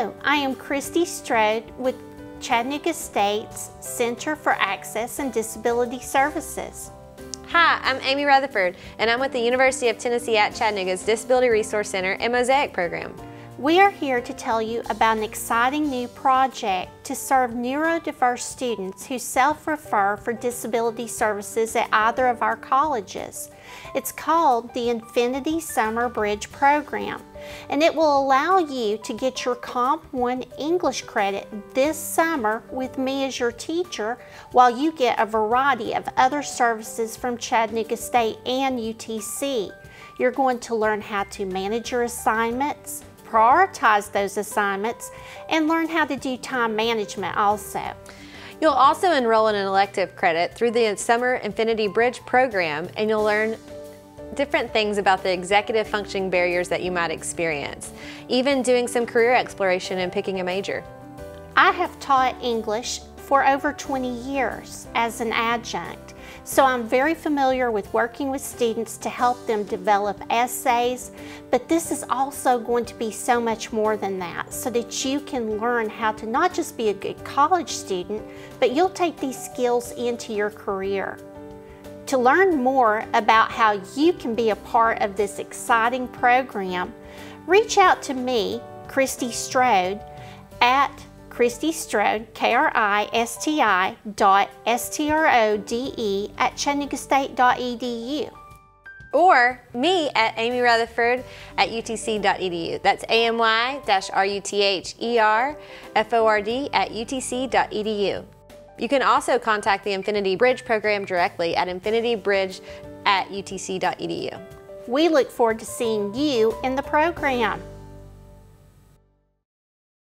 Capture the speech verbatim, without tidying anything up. Hello, I am Kristi Strode with Chattanooga State's Center for Access and Disability Services. Hi, I'm Amy Rutherford, and I'm with the University of Tennessee at Chattanooga's Disability Resource Center and Mosaic Program. We are here to tell you about an exciting new project to serve neurodiverse students who self-refer for disability services at either of our colleges. It's called the Infinity Summer Bridge Program, and it will allow you to get your Comp one English credit this summer with me as your teacher, while you get a variety of other services from Chattanooga State and U T C. You're going to learn how to manage your assignments, prioritize those assignments, and learn how to do time management also. You'll also enroll in an elective credit through the Summer Infinity Bridge Program, and you'll learn different things about the executive functioning barriers that you might experience, even doing some career exploration and picking a major. I have taught English for over twenty years as an adjunct, so I'm very familiar with working with students to help them develop essays, but this is also going to be so much more than that, so that you can learn how to not just be a good college student, but you'll take these skills into your career. To learn more about how you can be a part of this exciting program, reach out to me, Kristi Strode, at Kristi Strode, K R I S T I dot S T R O D E at chattanooga state dot E D U. Or me at Amy Rutherford at U T C dot E D U. That's A M Y R U T H E R F O R D at U T C dot E D U. You can also contact the Infinity Bridge Program directly at infinitybridge at U T C dot E D U. We look forward to seeing you in the program.